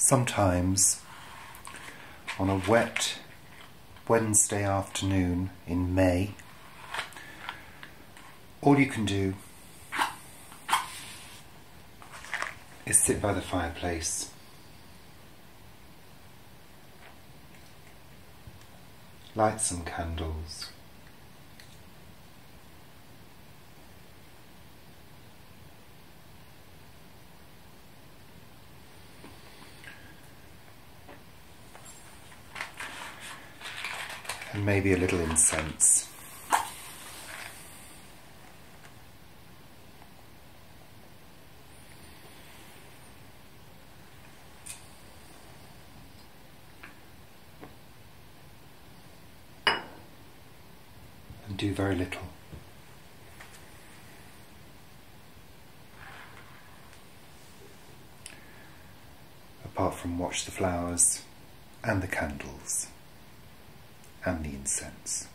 sometimes on a wet Wednesday afternoon in May, all you can do is sit by the fireplace, light some candles, and maybe a little incense. And do very little. Apart from watch the flowers and the candles and the incense.